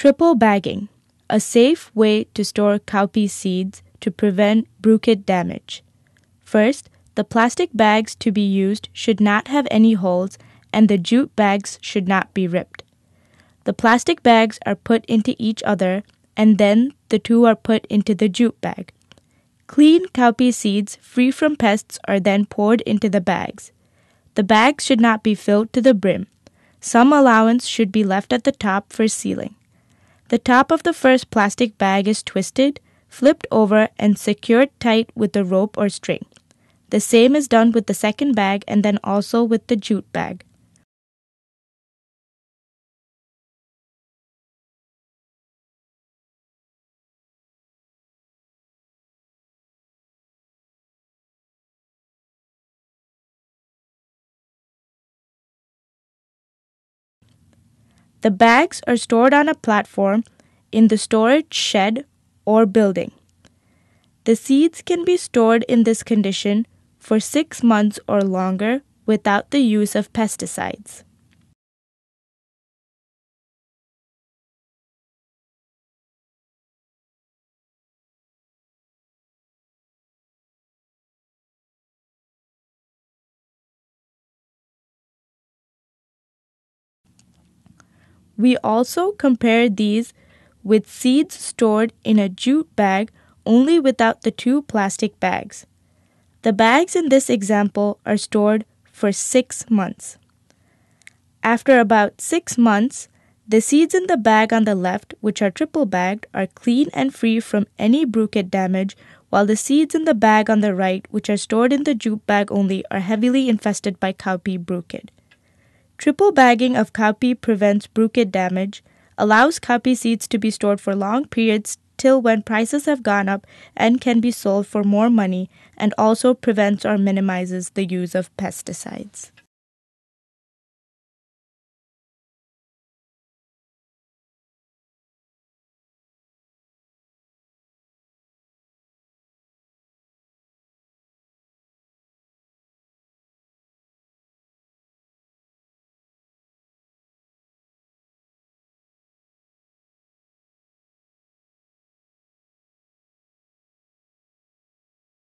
Triple bagging, a safe way to store cowpea seeds to prevent brookit damage. First, the plastic bags to be used should not have any holes and the jute bags should not be ripped. The plastic bags are put into each other and then the two are put into the jute bag. Clean cowpea seeds free from pests are then poured into the bags. The bags should not be filled to the brim. Some allowance should be left at the top for sealing. The top of the first plastic bag is twisted, flipped over, and secured tight with a rope or string. The same is done with the second bag and then also with the jute bag. The bags are stored on a platform in the storage shed or building. The seeds can be stored in this condition for 6 months or longer without the use of pesticides. We also compare these with seeds stored in a jute bag only without the two plastic bags. The bags in this example are stored for 6 months. After about 6 months, the seeds in the bag on the left, which are triple bagged, are clean and free from any brookit damage, while the seeds in the bag on the right, which are stored in the jute bag only, are heavily infested by cowpea brookit. Triple bagging of cowpea prevents brookit damage, allows cowpea seeds to be stored for long periods till when prices have gone up and can be sold for more money, and also prevents or minimizes the use of pesticides.